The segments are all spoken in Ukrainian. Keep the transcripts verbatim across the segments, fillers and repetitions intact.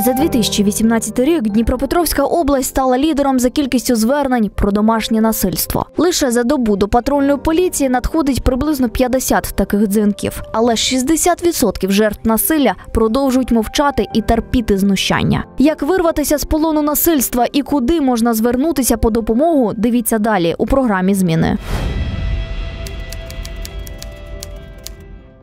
За дві тисячі вісімнадцятий рік Дніпропетровська область стала лідером за кількістю звернень про домашнє насильство. Лише за добу до патрульної поліції надходить приблизно п'ятдесят таких дзвінків. Але шістдесят відсотків жертв насилля продовжують мовчати і терпіти знущання. Як вирватися з полону насильства і куди можна звернутися по допомогу, дивіться далі у програмі «Зміни».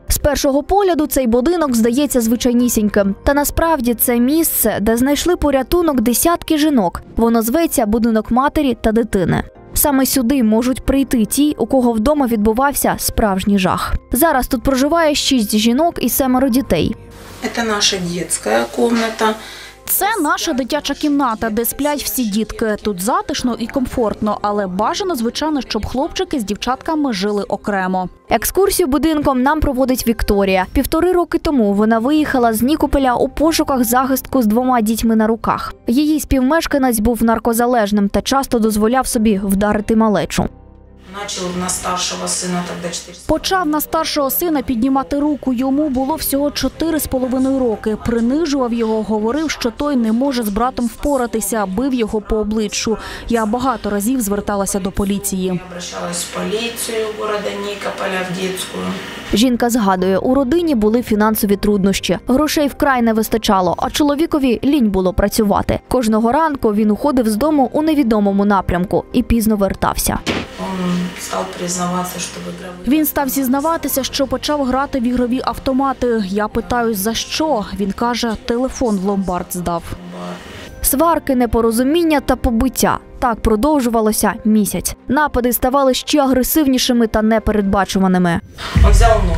З першого погляду цей будинок здається звичайнісіньким. Та насправді це місце, де знайшли порятунок десятки жінок. Воно зветься «Будинок матері та дитини». Саме сюди можуть прийти ті, у кого вдома відбувався справжній жах. Зараз тут проживає шість жінок і семеро дітей. Це наша дитяча кімната. Це наша дитяча кімната, де сплять всі дітки. Тут затишно і комфортно, але бажано, звичайно, щоб хлопчики з дівчатками жили окремо. Екскурсію будинком нам проводить Вікторія. Півтори роки тому вона виїхала з Нікополя у пошуках захистку з двома дітьми на руках. Її співмешканець був наркозалежним та часто дозволяв собі вдарити малечу. Почав на старшого сина піднімати руку. Йому було всього чотири з половиною роки. Принижував його, говорив, що той не може з братом впоратися, бив його по обличчю. Я багато разів зверталася до поліції. Жінка згадує, у родині були фінансові труднощі. Грошей вкрай не вистачало, а чоловікові лінь було працювати. Кожного ранку він уходив з дому у невідомому напрямку і пізно вертався. Він став зізнаватися, що почав грати в ігрові автомати. Я питаюсь, за що? Він каже, телефон в ломбард здав. Сварки, непорозуміння та побиття. Так продовжувалося місяць. Напади ставали ще агресивнішими та непередбачуваними.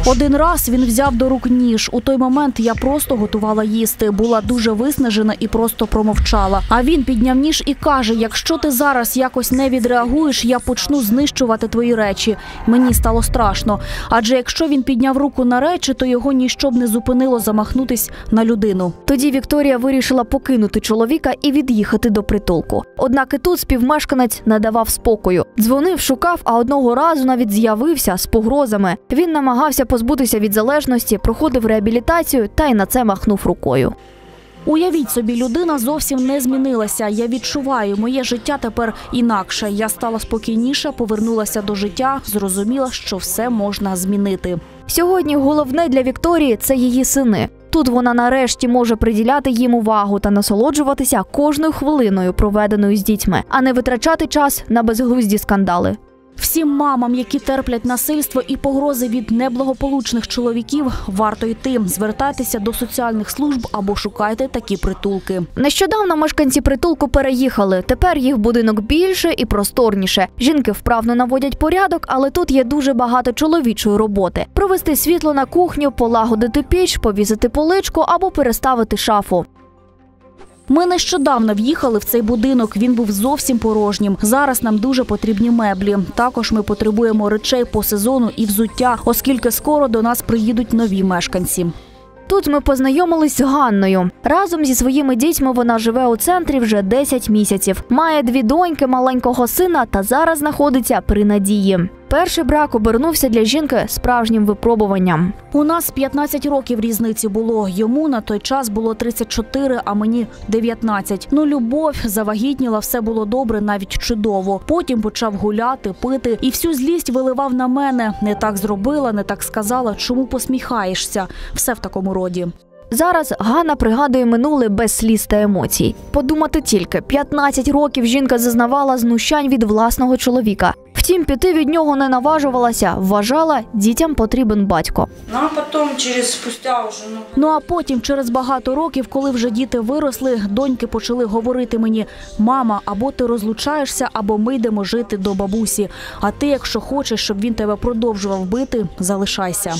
Один раз він взяв до рук ніж. У той момент я просто готувала їсти. Була дуже виснажена і просто промовчала. А він підняв ніж і каже, якщо ти зараз якось не відреагуєш, я почну знищувати твої речі. Мені стало страшно. Адже якщо він підняв руку на речі, то його ніщо б не зупинило замахнутись на людину. Тоді Вікторія вирішила покинути чоловіка і від'їхати до притулку. Однак і тут співпрацювали. Співмешканець надавав спокою. Дзвонив, шукав, а одного разу навіть з'явився з погрозами. Він намагався позбутися від залежності, проходив реабілітацію та й на це махнув рукою. Уявіть собі, людина зовсім не змінилася. Я відчуваю, моє життя тепер інакше. Я стала спокійніша, повернулася до життя, зрозуміла, що все можна змінити. Сьогодні головне для Вікторії – це її сини. Тут вона нарешті може приділяти їм увагу та насолоджуватися кожною хвилиною, проведеною з дітьми, а не витрачати час на безглузді скандали. Всім мамам, які терплять насильство і погрози від неблагополучних чоловіків, варто йти. Звертайтеся до соціальних служб або шукайте такі притулки. Нещодавно мешканці притулку переїхали. Тепер їх будинок більше і просторніше. Жінки вправно наводять порядок, але тут є дуже багато чоловічої роботи. Провести світло на кухню, полагодити піч, повісити поличку або переставити шафу. Ми нещодавно в'їхали в цей будинок, він був зовсім порожнім. Зараз нам дуже потрібні меблі. Також ми потребуємо речей по сезону і взуття, оскільки скоро до нас приїдуть нові мешканці. Тут ми познайомились з Ганною. Разом зі своїми дітьми вона живе у центрі вже десять місяців. Має дві доньки, маленького сина та зараз знаходиться при надії. Перший брак обернувся для жінки справжнім випробуванням. У нас п'ятнадцять років різниці було. Йому на той час було тридцять чотири, а мені дев'ятнадцять. Ну, любов, завагітніла, все було добре, навіть чудово. Потім почав гуляти, пити і всю злість виливав на мене. Не так зробила, не так сказала, чому посміхаєшся. Все в такому роді. Зараз Ганна пригадує минуле без сліз та емоцій. Подумати тільки, п'ятнадцять років жінка зазнавала знущань від власного чоловіка. Втім, піти від нього не наважувалася, вважала, дітям потрібен батько. Ну а потім, через багато років, коли вже діти виросли, доньки почали говорити мені: «Мама, або ти розлучаєшся, або ми йдемо жити до бабусі. А ти, якщо хочеш, щоб він тебе продовжував бити, залишайся».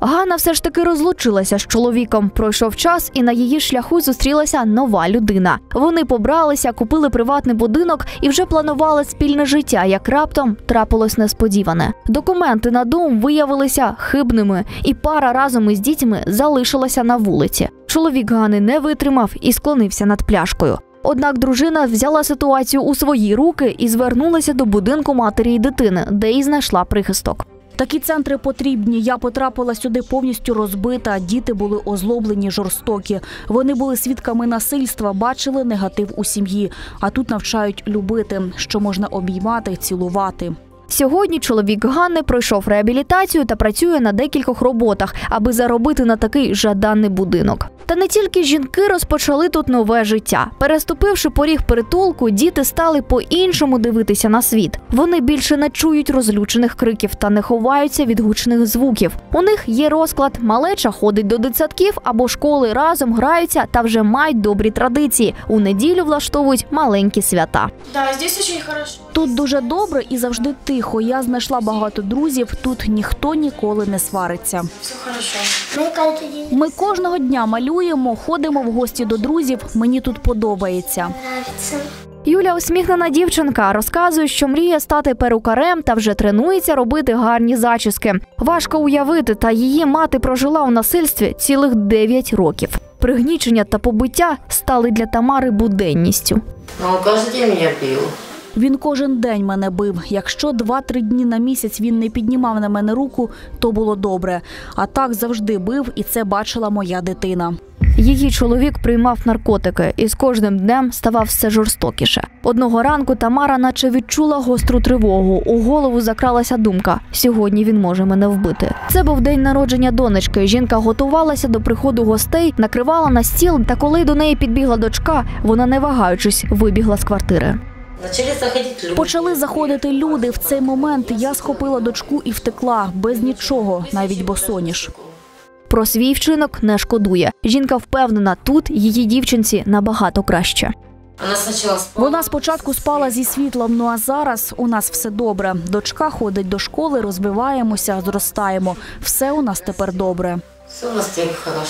Ганна все ж таки розлучилася з чоловіком. Пройшов час, і на її шляху зустрілася нова людина. Вони побралися, купили приватний будинок і вже планували спільне життя, як раптом трапилось несподіване. Документи на дом виявилися хибними, і пара разом із дітьми залишилася на вулиці. Чоловік Ганни не витримав і склонився над пляшкою. Однак дружина взяла ситуацію у свої руки і звернулася до будинку матері і дитини, де й знайшла прихисток. Такі центри потрібні. Я потрапила сюди повністю розбита, діти були озлоблені, жорстокі. Вони були свідками насильства, бачили негатив у сім'ї. А тут навчають любити, що можна обіймати, цілувати. Сьогодні чоловік Ганни пройшов реабілітацію та працює на декількох роботах, аби заробити на такий жаданий будинок. Та не тільки жінки розпочали тут нове життя. Переступивши поріг притулку, діти стали по-іншому дивитися на світ. Вони більше не чують розлючених криків та не ховаються від гучних звуків. У них є розклад – малеча ходить до дитсадків або школи, разом граються та вже мають добрі традиції. У неділю влаштовують маленькі свята. Тут дуже добре і завжди тихо. Тихо, я знайшла багато друзів, тут ніхто ніколи не свариться. Ми кожного дня малюємо, ходимо в гості до друзів, мені тут подобається. Юля – усміхнена дівчинка, розказує, що мріє стати перукарем та вже тренується робити гарні зачіски. Важко уявити, та її мати прожила у насильстві цілих дев'ять років. Пригнічення та побиття стали для Тамари буденністю. Кожен день мене бив. Він кожен день мене бив. Якщо два-три дні на місяць він не піднімав на мене руку, то було добре. А так завжди бив, і це бачила моя дитина. Її чоловік приймав наркотики і з кожним днем ставав все жорстокіше. Одного ранку Тамара наче відчула гостру тривогу. У голову закралася думка – сьогодні він може мене вбити. Це був день народження донечки. Жінка готувалася до приходу гостей, накривала на стіл, та коли до неї підбігла дочка, вона, не вагаючись, вибігла з квартири. Почали заходити люди. В цей момент я схопила дочку і втекла. Без нічого, навіть босоніж. Про свій вчинок не шкодує. Жінка впевнена, тут її дівчинці набагато краще. Вона спочатку спала зі світлом, ну а зараз у нас все добре. Дочка ходить до школи, розвиваємося, зростаємо. Все у нас тепер добре. Все у нас тепер добре.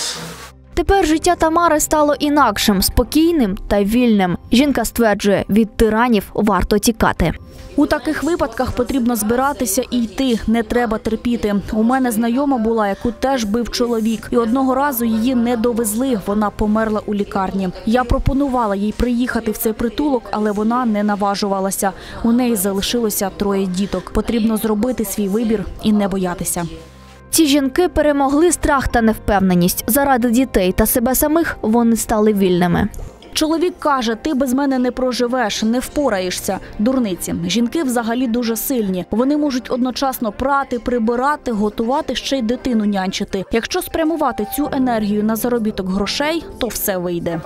Тепер життя Тамари стало інакшим, спокійним та вільним. Жінка стверджує, від тиранів варто тікати. У таких випадках потрібно збиратися і йти, не треба терпіти. У мене знайома була, яку теж бив чоловік. І одного разу її не довезли, вона померла у лікарні. Я пропонувала їй приїхати в цей притулок, але вона не наважувалася. У неї залишилося троє діток. Потрібно зробити свій вибір і не боятися. Ці жінки перемогли страх та невпевненість. Заради дітей та себе самих вони стали вільними. Чоловік каже, ти без мене не проживеш, не впораєшся. Дурниці. Жінки взагалі дуже сильні. Вони можуть одночасно прати, прибирати, готувати, ще й дитину нянчити. Якщо спрямувати цю енергію на заробіток грошей, то все вийде.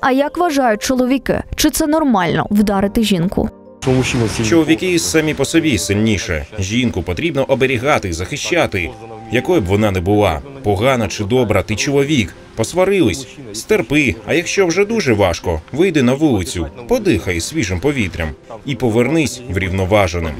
А як вважають чоловіки, чи це нормально вдарити жінку? Чоловіки самі по собі сильніше. Жінку потрібно оберігати, захищати. Якою б вона не була, погана чи добра, ти чоловік. Посварились, стерпи, а якщо вже дуже важко, вийди на вулицю, подихай свіжим повітрям і повернись врівноваженим.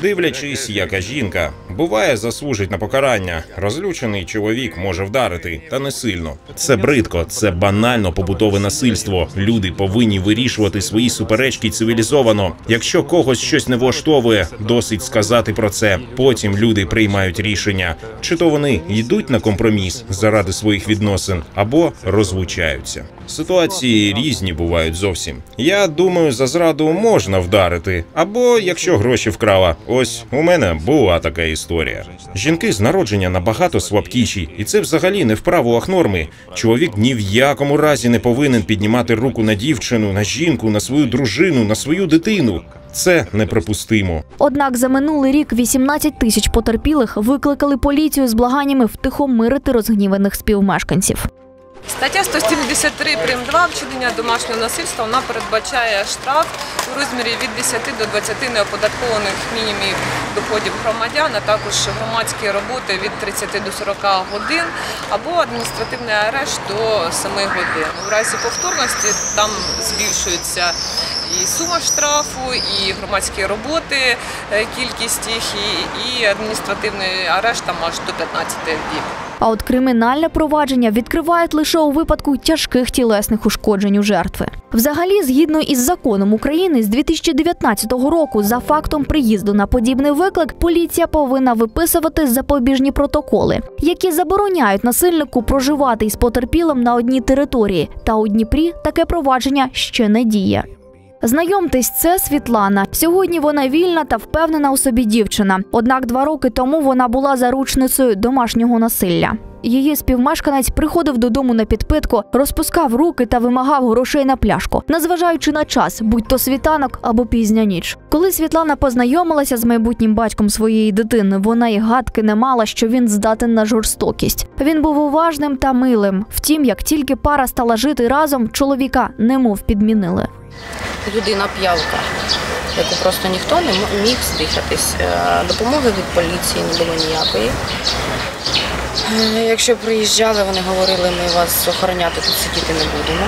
Дивлячись, яка жінка, буває, заслужить на покарання. Розлючений чоловік може вдарити, та не сильно. Це бридко, це банально побутове насильство. Люди повинні вирішувати свої суперечки цивілізовано. Якщо когось щось не влаштовує, досить сказати про це. Потім люди приймають рішення. Чи то вони йдуть на компроміс заради ради своїх відносин, або розлучаються. Ситуації різні бувають зовсім. Я думаю, за зраду можна вдарити, або якщо гроші вкрала. Ось, у мене була така історія. Жінки з народження набагато слабкіші, і це взагалі не в правилах норми. Чоловік ні в якому разі не повинен піднімати руку на дівчину, на жінку, на свою дружину, на свою дитину. Це неприпустимо. Однак за минулий рік вісімнадцять тисяч потерпілих викликали поліцію з благаннями втихомирити розгніваних співмешканців. Стаття сто сімдесят три прим два вчинення домашнього насильства, вона передбачає штраф у розмірі від десяти до двадцяти неоподаткованих мінімумів доходів громадян, а також громадські роботи від тридцяти до сорока годин або адміністративний арешт до семи годин. У разі повторності там збільшується і сума штрафу, і громадські роботи, кількість їх, і адміністративний арешт там аж до п'ятнадцяти днів. А от кримінальне провадження відкривають лише у випадку тяжких тілесних ушкоджень у жертви. Взагалі, згідно із законом України, з дві тисячі дев'ятнадцятого року за фактом приїзду на подібний виклик поліція повинна виписувати запобіжні протоколи, які забороняють насильнику проживати із потерпілим на одній території. Та у Дніпрі таке провадження ще не діє. Знайомтесь, це Світлана. Сьогодні вона вільна та впевнена у собі дівчина. Однак два роки тому вона була заручницею домашнього насилля. Її співмешканець приходив додому на підпитку, розпускав руки та вимагав грошей на пляшку, незважаючи на час, будь-то світанок або пізня ніч. Коли Світлана познайомилася з майбутнім батьком своєї дитини, вона й гадки не мала, що він здатен на жорстокість. Він був уважним та милим. Втім, як тільки пара стала жити разом, чоловіка немов підмінили. Людина п'явка, яку просто ніхто не міг здихатись. Допомоги від поліції не було ніякої. Якщо приїжджали, вони говорили, ми вас охороняти тут сидіти не будемо.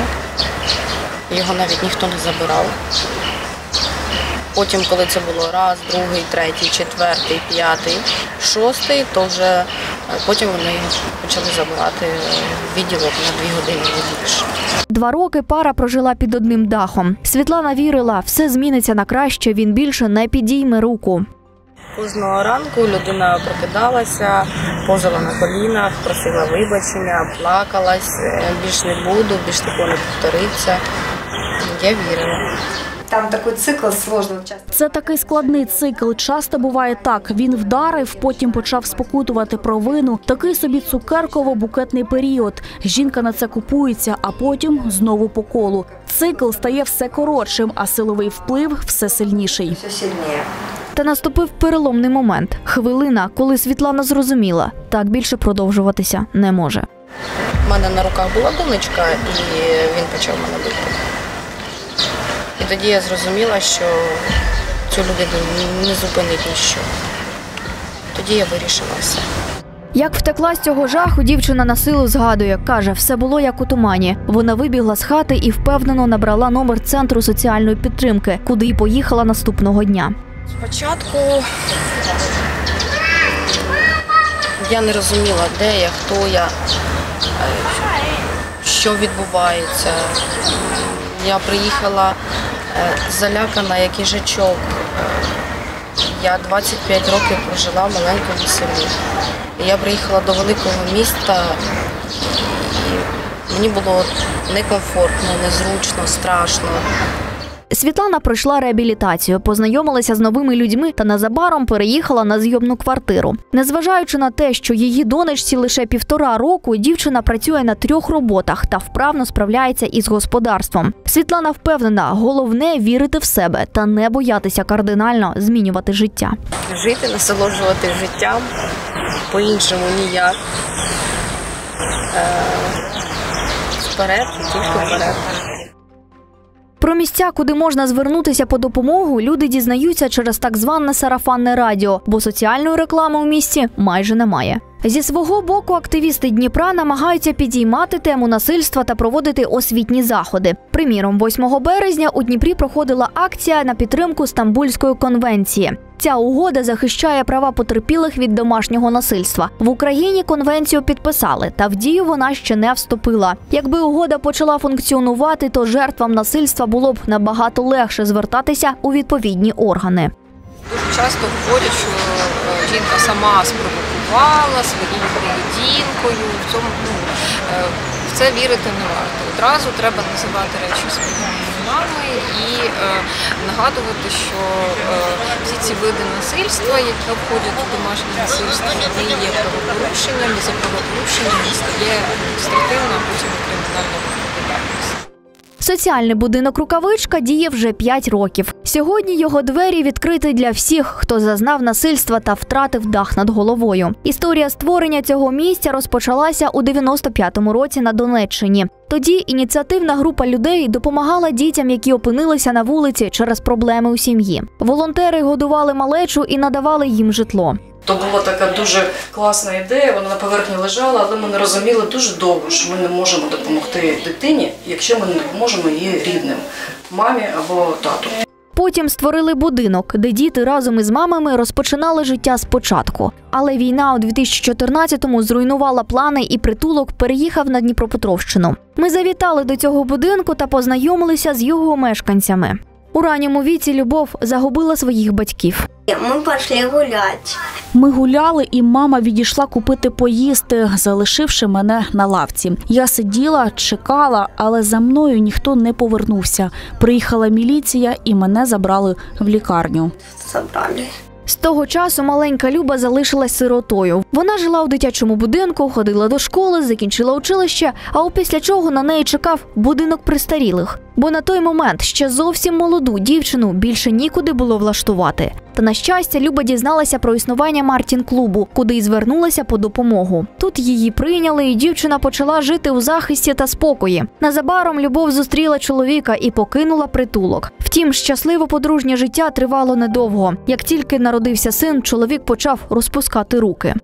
Його навіть ніхто не забирав. Потім, коли це було раз, другий, третій, четвертий, п'ятий, шостий, то вже потім вони почали забирати відділок на дві години не більше. Два роки пара прожила під одним дахом. Світлана вірила, все зміниться на краще, він більше не підійме руку. Кожного ранку людина прокидалася, позала на колінах, просила вибачення, плакалась, більш не буду, більш такого не повториться. Я вірила. Там такий цикл складний. Це такий складний цикл. Часто буває так. Він вдарив, потім почав спокутувати провину. Такий собі цукерково-букетний період. Жінка на це купується, а потім знову по колу. Цикл стає все коротшим, а силовий вплив все сильніший. Все сильніше. Та наступив переломний момент. Хвилина, коли Світлана зрозуміла, так більше продовжуватися не може. У мене на руках була донечка, і він почав мене бити. І тоді я зрозуміла, що цю людину не зупинить ніщо. Тоді я вирішила все. Як втекла з цього жаху, дівчина на силу згадує. Каже, все було як у тумані. Вона вибігла з хати і впевнено набрала номер центру соціальної підтримки, куди й поїхала наступного дня. Спочатку я не розуміла, де я, хто я, що відбувається. Я приїхала залякана, як їжачок. Я двадцять п'ять років прожила в маленькому селі. Я приїхала до великого міста, і мені було некомфортно, незручно, страшно. Світлана пройшла реабілітацію, познайомилася з новими людьми та незабаром переїхала на зйомну квартиру. Незважаючи на те, що її донечці лише півтора року, дівчина працює на трьох роботах та вправно справляється із господарством. Світлана впевнена, головне – вірити в себе та не боятися кардинально змінювати життя. Жити, насолоджуватися життям, по-іншому ніяк. Вперед, тільки вперед. Про місця, куди можна звернутися по допомогу, люди дізнаються через так зване сарафанне радіо, бо соціальної реклами у місті майже немає. Зі свого боку, активісти Дніпра намагаються підіймати тему насильства та проводити освітні заходи. Приміром, восьмого березня у Дніпрі проходила акція на підтримку Стамбульської конвенції. Ця угода захищає права потерпілих від домашнього насильства. В Україні конвенцію підписали, та в дію вона ще не вступила. Якби угода почала функціонувати, то жертвам насильства було б набагато легше звертатися у відповідні органи. Дуже часто говорять, що жінка сама спровокувала своєю поведінкою. В цьому, ну, в це вірити не варто. Одразу треба називати речі своїми іменами і е, нагадувати, що е, всі ці види насильства, які входять у домашнє насильство, вони є правопорушенням, і за правопорушенням стає адміністративна, потім кримінальна відповідальність. Соціальний будинок «Рукавичка» діє вже п'ять років. Сьогодні його двері відкриті для всіх, хто зазнав насильства та втратив дах над головою. Історія створення цього місця розпочалася у дев'яносто п'ятому році на Донеччині. Тоді ініціативна група людей допомагала дітям, які опинилися на вулиці через проблеми у сім'ї. Волонтери годували малечу і надавали їм житло. То була така дуже класна ідея, вона на поверхні лежала, але ми не розуміли дуже довго, що ми не можемо допомогти дитині, якщо ми не допоможемо її рідним – мамі або тату. Потім створили будинок, де діти разом із мамами розпочинали життя спочатку. Але війна у дві тисячі чотирнадцятому зруйнувала плани і притулок переїхав на Дніпропетровщину. Ми завітали до цього будинку та познайомилися з його мешканцями. У ранньому віці Любов загубила своїх батьків. Ми пішли гуляти. Ми гуляли, і мама відійшла купити поїсти, залишивши мене на лавці. Я сиділа, чекала, але за мною ніхто не повернувся. Приїхала міліція, і мене забрали в лікарню. Забрали. З того часу маленька Люба залишилась сиротою. Вона жила у дитячому будинку, ходила до школи, закінчила училище, а після чого на неї чекав будинок престарілих. Бо на той момент ще зовсім молоду дівчину більше нікуди було влаштувати. Та, на щастя, Люба дізналася про існування Мартін-клубу, куди й звернулася по допомогу. Тут її прийняли, і дівчина почала жити у захисті та спокої. Незабаром Любов зустріла чоловіка і покинула притулок. Втім, щасливе подружнє життя тривало недовго. Як тільки народився син, чоловік почав розпускати руки.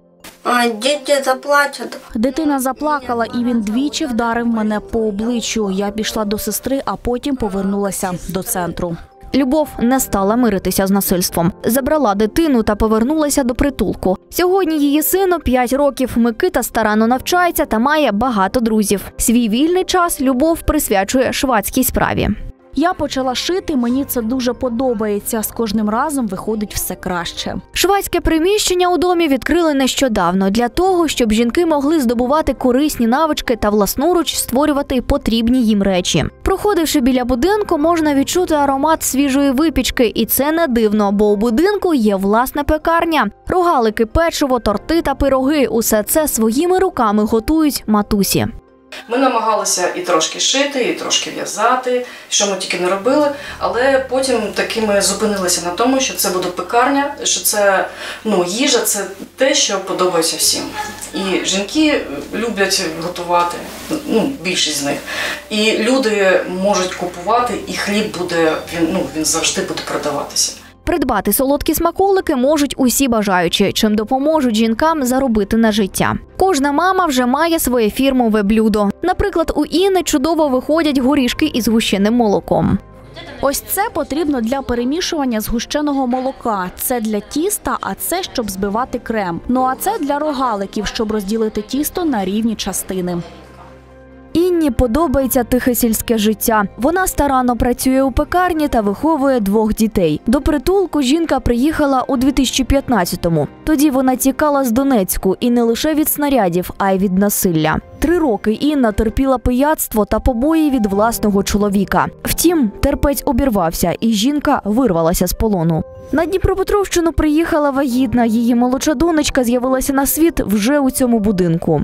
Дитина заплакала, і він двічі вдарив мене по обличчю. Я пішла до сестри, а потім повернулася до центру. Любов не стала миритися з насильством. Забрала дитину та повернулася до притулку. Сьогодні її сину п'ять років, Микита старанно навчається та має багато друзів. Свій вільний час Любов присвячує швацькій справі. Я почала шити, мені це дуже подобається. З кожним разом виходить все краще. Швацьке приміщення у домі відкрили нещодавно для того, щоб жінки могли здобувати корисні навички та власноруч створювати потрібні їм речі. Проходивши біля будинку, можна відчути аромат свіжої випічки. І це не дивно, бо у будинку є власна пекарня. Рогалики, печиво, торти та пироги – усе це своїми руками готують матусі. Ми намагалися і трошки шити, і трошки в'язати, що ми тільки не робили, але потім таки ми зупинилися на тому, що це буде пекарня, що це ну, їжа, це те, що подобається всім. І жінки люблять готувати, ну, більшість з них, і люди можуть купувати, і хліб буде, він, ну, він завжди буде продаватися. Придбати солодкі смаколики можуть усі бажаючі, чим допоможуть жінкам заробити на життя. Кожна мама вже має своє фірмове блюдо. Наприклад, у Інни чудово виходять горішки із згущеним молоком. Ось це потрібно для перемішування згущеного молока. Це для тіста, а це, щоб збивати крем. Ну а це для рогаликів, щоб розділити тісто на рівні частини. Інні подобається тихе сільське життя. Вона старанно працює у пекарні та виховує двох дітей. До притулку жінка приїхала у дві тисячі п'ятнадцятому. Тоді вона тікала з Донецьку і не лише від снарядів, а й від насилля. Три роки Інна терпіла пияцтво та побої від власного чоловіка. Втім, терпець обірвався, і жінка вирвалася з полону. На Дніпропетровщину приїхала вагітна. Її молодша донечка з'явилася на світ вже у цьому будинку.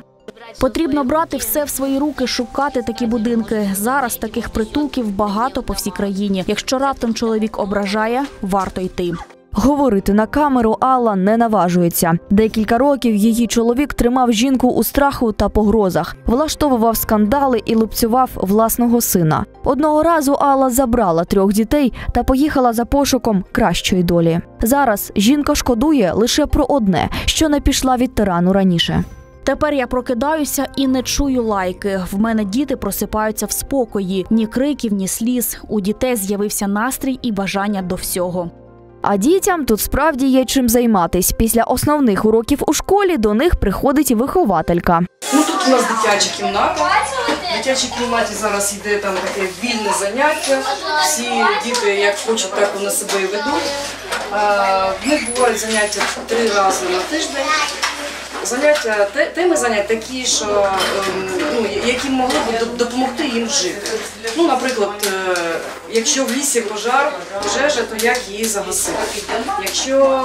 Потрібно брати все в свої руки, шукати такі будинки. Зараз таких притулків багато по всій країні. Якщо раптом чоловік ображає, варто йти. Говорити на камеру Алла не наважується. Декілька років її чоловік тримав жінку у страху та погрозах, влаштовував скандали і лупцював власного сина. Одного разу Алла забрала трьох дітей та поїхала за пошуком кращої долі. Зараз жінка шкодує лише про одне, що не пішла від тирану раніше. Тепер я прокидаюся і не чую лайки. В мене діти просипаються в спокої. Ні криків, ні сліз. У дітей з'явився настрій і бажання до всього. А дітям тут справді є чим займатись. Після основних уроків у школі до них приходить вихователька. Ну, тут у нас дитяча кімната. В дитячій кімнаті зараз йде там таке вільне заняття. Всі діти, як хочуть, так вони себе і ведуть. В них бувають заняття три рази на тиждень. Заняття, теми занять такі, що, ну, які могли б допомогти їм жити. Ну, наприклад, якщо в лісі пожар, пожежа, то як її загасити? Якщо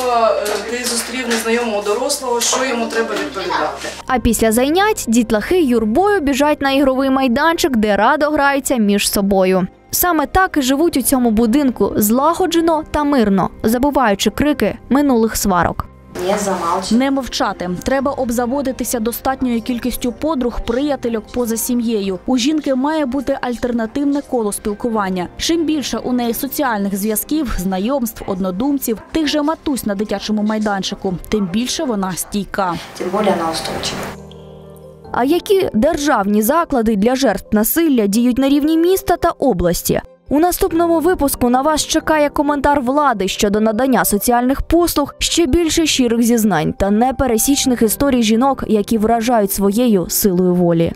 ти зустрів незнайомого дорослого, що йому треба відповідати? А після занять дітлахи юрбою біжать на ігровий майданчик, де радо граються між собою. Саме так і живуть у цьому будинку злагоджено та мирно, забуваючи крики минулих сварок. Не мовчати. Треба обзаводитися достатньою кількістю подруг, приятельок поза сім'єю. У жінки має бути альтернативне коло спілкування. Чим більше у неї соціальних зв'язків, знайомств, однодумців, тих же матусь на дитячому майданчику, тим більше вона стійка. Тим більше вона устойчива. А які державні заклади для жертв насилля діють на рівні міста та області? У наступному випуску на вас чекає коментар влади щодо надання соціальних послуг, ще більше щирих зізнань та непересічних історій жінок, які вражають своєю силою волі.